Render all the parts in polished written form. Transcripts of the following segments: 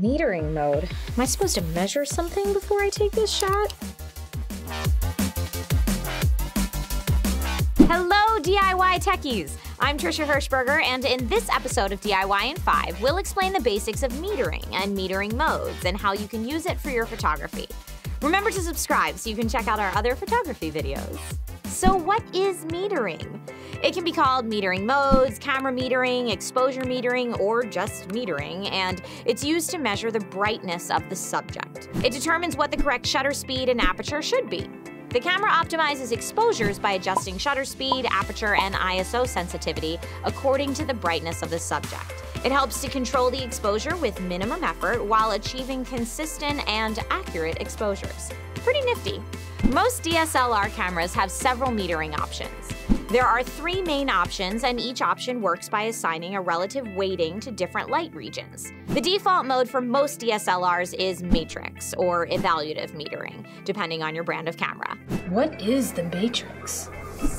metering mode. Am I supposed to measure something before I take this shot? Hello, DIY techies. I'm Trisha Hershberger, and in this episode of DIY in 5, we'll explain the basics of metering and metering modes and how you can use it for your photography. Remember to subscribe so you can check out our other photography videos. So what is metering? It can be called metering modes, camera metering, exposure metering, or just metering, and it's used to measure the brightness of the subject. It determines what the correct shutter speed and aperture should be. The camera optimizes exposures by adjusting shutter speed, aperture, and ISO sensitivity according to the brightness of the subject. It helps to control the exposure with minimum effort while achieving consistent and accurate exposures. Pretty nifty. Most DSLR cameras have several metering options. There are three main options, and each option works by assigning a relative weighting to different light regions. The default mode for most DSLRs is Matrix, or evaluative metering, depending on your brand of camera. What is the Matrix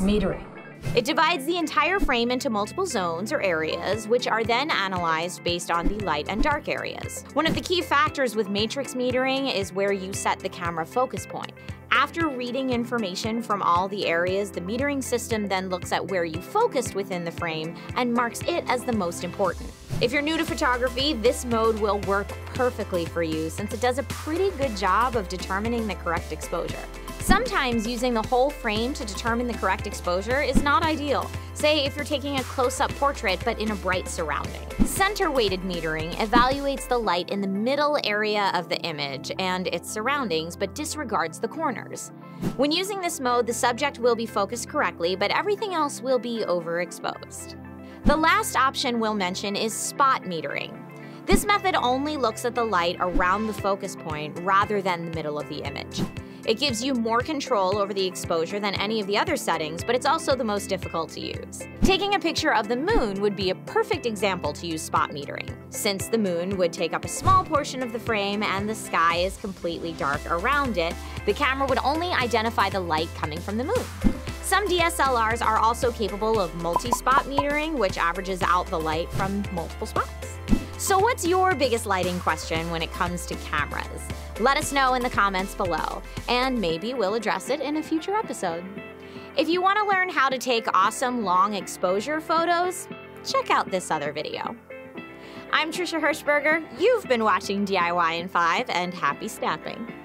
metering? It divides the entire frame into multiple zones or areas, which are then analyzed based on the light and dark areas. One of the key factors with matrix metering is where you set the camera focus point. After reading information from all the areas, the metering system then looks at where you focused within the frame and marks it as the most important. If you're new to photography, this mode will work perfectly for you since it does a pretty good job of determining the correct exposure. Sometimes using the whole frame to determine the correct exposure is not ideal, say if you're taking a close-up portrait but in a bright surrounding. Center-weighted metering evaluates the light in the middle area of the image and its surroundings but disregards the corners. When using this mode, the subject will be focused correctly, but everything else will be overexposed. The last option we'll mention is spot metering. This method only looks at the light around the focus point rather than the middle of the image. It gives you more control over the exposure than any of the other settings, but it's also the most difficult to use. Taking a picture of the moon would be a perfect example to use spot metering, since the moon would take up a small portion of the frame and the sky is completely dark around it. The camera would only identify the light coming from the moon. Some DSLRs are also capable of multi-spot metering, which averages out the light from multiple spots. So what's your biggest lighting question when it comes to cameras? Let us know in the comments below, and maybe we'll address it in a future episode. If you want to learn how to take awesome long exposure photos, check out this other video. I'm Trisha Hershberger. You've been watching DIY in 5, and happy snapping.